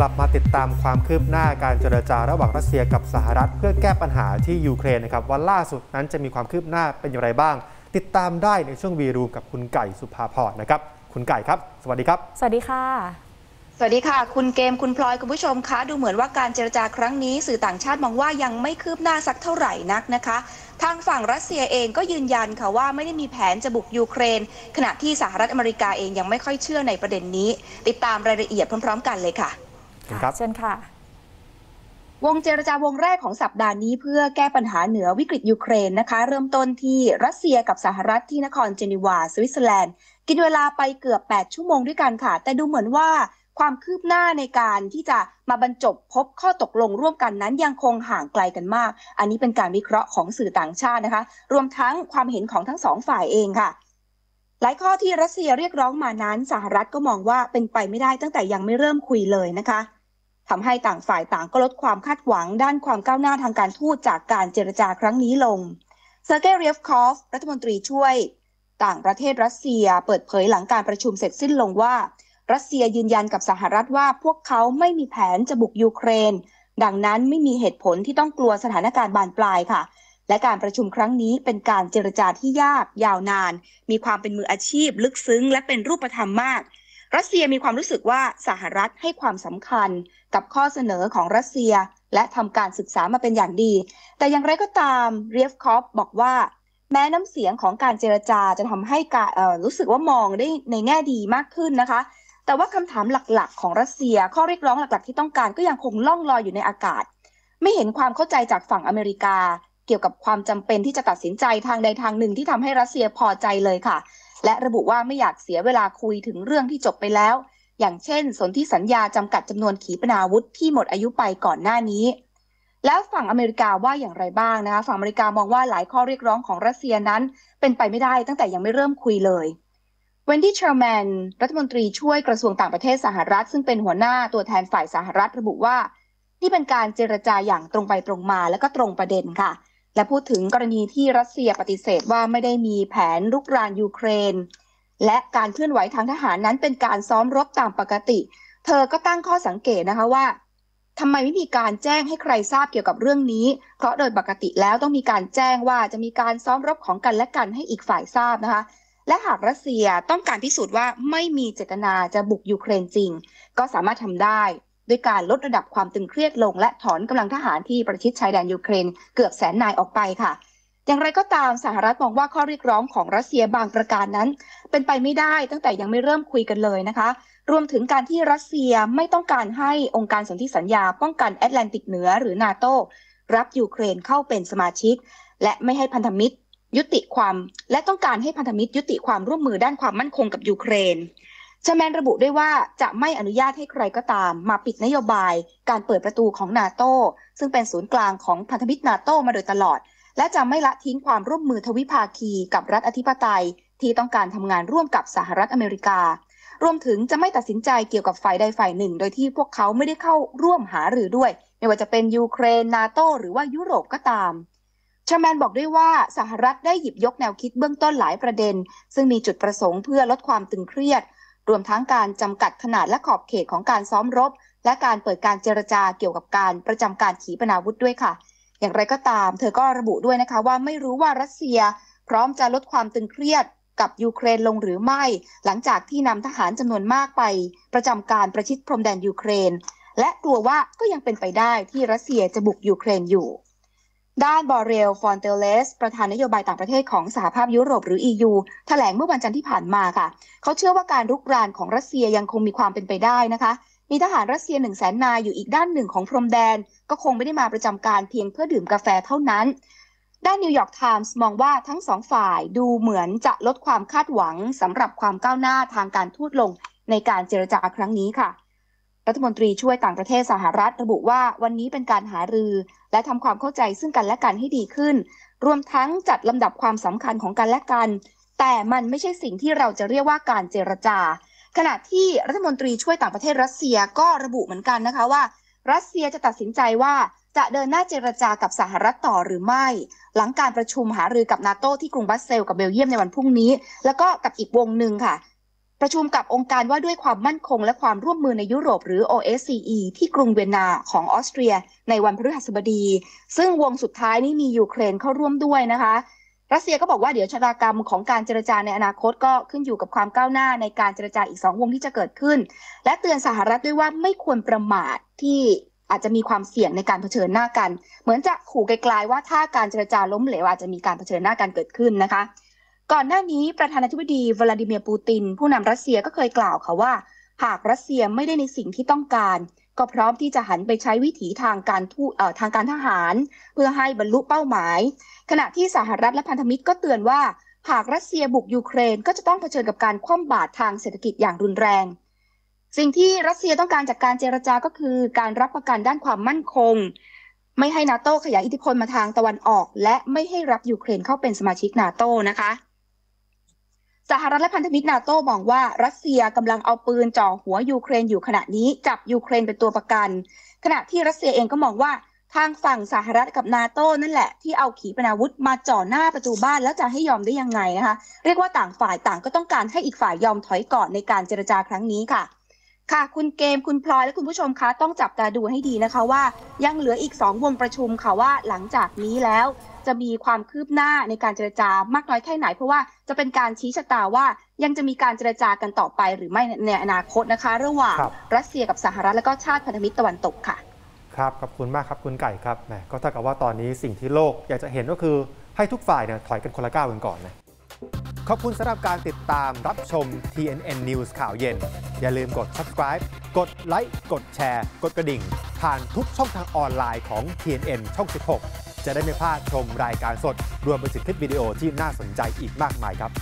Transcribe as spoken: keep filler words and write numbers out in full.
กลับมาติดตามความคืบหน้าการเจรจาระหว่างรัสเซียกับสหรัฐเพื่อแก้ปัญหาที่ยูเครนนะครับว่าล่าสุดนั้นจะมีความคืบหน้าเป็นอย่างไรบ้างติดตามได้ในช่วงวีรูมกับคุณไก่สุภาพรนะครับคุณไก่ครับสวัสดีครับสวัสดีค่ะสวัสดีค่ะคุณเกมคุณพลอยคุณผู้ชมคะดูเหมือนว่าการเจรจาครั้งนี้สื่อต่างชาติมองว่ายังไม่คืบหน้าสักเท่าไหร่นักนะคะทางฝั่งรัสเซียเองก็ยืนยันค่ะว่าไม่ได้มีแผนจะบุกยูเครนขณะที่สหรัฐอเมริกาเองยังไม่ค่อยเชื่อในประเด็นนี้ติดตามรายละเอียดพร้อมๆกันเลยค่ะครับเชิญค่ะวงเจรจาวงแรกของสัปดาห์นี้เพื่อแก้ปัญหาเหนือวิกฤตยูเครนนะคะเริ่มต้นที่รัสเซียกับสหรัฐที่นครเจนีวาสวิตเซอร์แลนด์กินเวลาไปเกือบแปดชั่วโมงด้วยกันค่ะแต่ดูเหมือนว่าความคืบหน้าในการที่จะมาบรรจบพบข้อตกลงร่วมกันนั้นยังคงห่างไกลกันมากอันนี้เป็นการวิเคราะห์ของสื่อต่างชาตินะคะรวมทั้งความเห็นของทั้งสองฝ่ายเองค่ะหลายข้อที่รัสเซียเรียกร้องมานั้นสหรัฐก็มองว่าเป็นไปไม่ได้ตั้งแต่ยังไม่เริ่มคุยเลยนะคะทำให้ต่างฝ่ายต่างก็ลดความคาดหวังด้านความก้าวหน้าทางการทูตจากการเจรจาครั้งนี้ลงเซอร์เกย์เรียฟคอฟรัฐมนตรีช่วยต่างประเทศรัสเซียเปิดเผยหลังการประชุมเสร็จสิ้นลงว่ารัสเซียยืนยันกับสหรัฐว่าพวกเขาไม่มีแผนจะบุกยูเครนดังนั้นไม่มีเหตุผลที่ต้องกลัวสถานการณ์บานปลายค่ะและการประชุมครั้งนี้เป็นการเจรจาที่ยากยาวนานมีความเป็นมืออาชีพลึกซึ้งและเป็นรูปธรรมมากรัสเซียมีความรู้สึกว่าสหรัฐให้ความสำคัญกับข้อเสนอของรัสเซียและทำการศึกษามาเป็นอย่างดีแต่อย่างไรก็ตามเรียฟคอฟบอกว่าแม้น้ำเสียงของการเจรจาจะทำให้การรู้สึกว่ามองได้ในแง่ดีมากขึ้นนะคะแต่ว่าคำถามหลักๆของรัสเซียข้อเรียกร้องหลักๆที่ต้องการก็ยังคงล่องลอยอยู่ในอากาศไม่เห็นความเข้าใจจากฝั่งอเมริกาเกี่ยวกับความจำเป็นที่จะตัดสินใจทางใดทางหนึ่งที่ทำให้รัสเซียพอใจเลยค่ะและระบุว่าไม่อยากเสียเวลาคุยถึงเรื่องที่จบไปแล้วอย่างเช่นสนธิสัญญาจำกัดจำนวนขีปนาวุธที่หมดอายุไปก่อนหน้านี้แล้วฝั่งอเมริกาว่าอย่างไรบ้างนะคะฝั่งอเมริกามองว่าหลายข้อเรียกร้องของรัสเซียนั้นเป็นไปไม่ได้ตั้งแต่ยังไม่เริ่มคุยเลยเวนดี้เชอร์แมนรัฐมนตรีช่วยกระทรวงต่างประเทศสหรัฐซึ่งเป็นหัวหน้าตัวแทนฝ่ายสหรัฐระบุว่านี่เป็นการเจรจาอย่างตรงไปตรงมาและก็ตรงประเด็นค่ะและพูดถึงกรณีที่รัสเซียปฏิเสธว่าไม่ได้มีแผนรุกรานยูเครนและการเคลื่อนไหวทางทหารนั้นเป็นการซ้อมรบตามปกติเธอก็ตั้งข้อสังเกตนะคะว่าทำไมไม่มีการแจ้งให้ใครทราบเกี่ยวกับเรื่องนี้เพราะโดยปกติแล้วต้องมีการแจ้งว่าจะมีการซ้อมรบของกันและกันให้อีกฝ่ายทราบนะคะและหากรัสเซียต้องการพิสูจน์ว่าไม่มีเจตนาจะบุกยูเครนจริงก็สามารถทำได้ด้วยการลดระดับความตึงเครียดลงและถอนกำลังทหารที่ประชิดชายแดนยูเครนเกือบแสนนายออกไปค่ะอย่างไรก็ตามสหรัฐมองว่าข้อเรียกร้องของรัสเซียบางประการนั้นเป็นไปไม่ได้ตั้งแต่ยังไม่เริ่มคุยกันเลยนะคะรวมถึงการที่รัสเซียไม่ต้องการให้องค์การสนธิสัญญาป้องกันแอตแลนติกเหนือหรือ NATO รับยูเครนเข้าเป็นสมาชิกและไม่ให้พันธมิตรยุติความและต้องการให้พันธมิตรยุติความร่วมมือด้านความมั่นคงกับยูเครนเชอร์แมนระบุด้วยว่าจะไม่อนุญาตให้ใครก็ตามมาปิดนโยบายการเปิดประตูของ NATO ซึ่งเป็นศูนย์กลางของพันธมิตร NATO มาโดยตลอดและจะไม่ละทิ้งความร่วมมือทวิภาคีกับรัฐอธิปไตยที่ต้องการทำงานร่วมกับสหรัฐอเมริการวมถึงจะไม่ตัดสินใจเกี่ยวกับฝ่ายใดฝ่ายหนึ่งโดยที่พวกเขาไม่ได้เข้าร่วมหารือด้วยไม่ว่าจะเป็นยูเครน NATO หรือว่ายุโรปก็ตามเชอร์แมนบอกด้วยว่าสหรัฐได้หยิบยกแนวคิดเบื้องต้นหลายประเด็นซึ่งมีจุดประสงค์เพื่อลดความตึงเครียดรวมทั้งการจำกัดขนาดและขอบเขตของการซ้อมรบและการเปิดการเจรจาเกี่ยวกับการประจำการขีปนาวุธด้วยค่ะอย่างไรก็ตามเธอก็ระบุด้วยนะคะว่าไม่รู้ว่ารัสเซียพร้อมจะลดความตึงเครียดกับยูเครนลงหรือไม่หลังจากที่นำทหารจำนวนมากไปประจำการประชิดพรมแดนยูเครนและกลัวว่าก็ยังเป็นไปได้ที่รัสเซียจะบุกยูเครนอยู่ด้านบอเรล ฟอนเตเลสประธานนโยบายต่างประเทศของสหภาพยุโรปหรือ อี ยู แถลงเมื่อวันจันทร์ที่ผ่านมาค่ะเขาเชื่อว่าการรุกรานของรัสเซียยังคงมีความเป็นไปได้นะคะมีทหารรัสเซีย หนึ่งแสน นายอยู่อีกด้านหนึ่งของพรมแดนก็คงไม่ได้มาประจำการเพียงเพื่อดื่มกาแฟเท่านั้นด้านนิวยอร์กไทมส์มองว่าทั้งสองฝ่ายดูเหมือนจะลดความคาดหวังสำหรับความก้าวหน้าทางการทูตลงในการเจรจาครั้งนี้ค่ะรัฐมนตรีช่วยต่างประเทศสหรัฐระบุว่าวันนี้เป็นการหารือและทำความเข้าใจซึ่งกันและกันให้ดีขึ้นรวมทั้งจัดลำดับความสำคัญของกันและกันแต่มันไม่ใช่สิ่งที่เราจะเรียกว่าการเจรจาขณะที่รัฐมนตรีช่วยต่างประเทศรัสเซียก็ระบุเหมือนกันนะคะว่ารัสเซียจะตัดสินใจว่าจะเดินหน้าเจรจากับสหรัฐต่อหรือไม่หลังการประชุมหารือกับ NATO ที่กรุงบรัสเซลส์กับเบลเยียมในวันพรุ่งนี้แล้วก็กับอีกวงหนึ่งค่ะ ประชุมกับองค์การว่าด้วยความมั่นคงและความร่วมมือในยุโรปหรือ โอ เอส ซี อี ที่กรุงเวียนนาของออสเตรียในวันพฤหัสบดีซึ่งวงสุดท้ายนี่มียูเครนเข้าร่วมด้วยนะคะรัสเซียก็บอกว่าเดี๋ยวชะตากรรมของการเจรจาในอนาคตก็ขึ้นอยู่กับความก้าวหน้าในการเจรจาอีกสองวงที่จะเกิดขึ้นและเตือนสหรัฐด้วยว่าไม่ควรประมาทที่อาจจะมีความเสี่ยงในการเผชิญหน้ากันเหมือนจะขู่ไกลๆว่าถ้าการเจรจาล้มเหลวอาจจะมีการเผชิญหน้ากันเกิดขึ้นนะคะก่อนหน้านี้ประธานาธิบดีวลาดิเมียร์ปูตินผู้นำรัสเซียก็เคยกล่าวค่ะว่าหากรัสเซียไม่ได้ในสิ่งที่ต้องการก็พร้อมที่จะหันไปใช้วิถีทางการทูตเอ่อทางการทหารเพื่อให้บรรลุเป้าหมายขณะที่สหรัฐและพันธมิตรก็เตือนว่าหากรัสเซียบุกยูเครนก็จะต้องเผชิญกับการคว่ำบาตรทางเศรษฐกิจอย่างรุนแรงสิ่งที่รัสเซียต้องการจากการเจรจาก็คือการรับประกันด้านความมั่นคงไม่ให้นาโต้ขยายอิทธิพลมาทางตะวันออกและไม่ให้รับยูเครนเข้าเป็นสมาชิกนาโต้นะคะสหรัฐและพันธมิตรนาโต้มองว่ารัสเซียกำลังเอาปืนจ่อหัวยูเครนอยู่ขณะนี้จับยูเครนเป็นตัวประกันขณะที่รัสเซียเองก็มองว่าทางฝั่งสหรัฐกับนาโต้นั่นแหละที่เอาขีปนาวุธมาจ่อหน้าประตูบ้านแล้วจะให้ยอมได้ยังไงนะคะเรียกว่าต่างฝ่ายต่างก็ต้องการให้อีกฝ่ายยอมถอยก่อนในการเจรจาครั้งนี้ค่ะค่ะคุณเกมคุณพลอยและคุณผู้ชมคะต้องจับตาดูให้ดีนะคะว่ายังเหลืออีกสองวงประชุมค่ะว่าหลังจากนี้แล้วจะมีความคืบหน้าในการเจรจามากน้อยแค่ไหนเพราะว่าจะเป็นการชี้ชะตาว่ายังจะมีการเจรจากันต่อไปหรือไม่ในอนาคตนะคะระหว่างรัสเซียกับสหรัฐและก็ชาติพันธมิตรตะวันตกค่ะครับขอบคุณมากครับคุณไก่ครับแหมก็เท่ากับว่าตอนนี้สิ่งที่โลกอยากจะเห็นก็คือให้ทุกฝ่ายเนี่ยถอยกันคนละก้าวกันก่อนนะขอบคุณสำหรับการติดตามรับชม ที เอ็น เอ็น News ข่าวเย็นอย่าลืมกด subscribe กดไลค์กดแชร์กดกระดิ่งผ่านทุกช่องทางออนไลน์ของ ที เอ็น เอ็น ช่อง สิบหกจะได้ไม่พลาดชมรายการสดรวมไปถึงคลิปวิดีโอที่น่าสนใจอีกมากมายครับ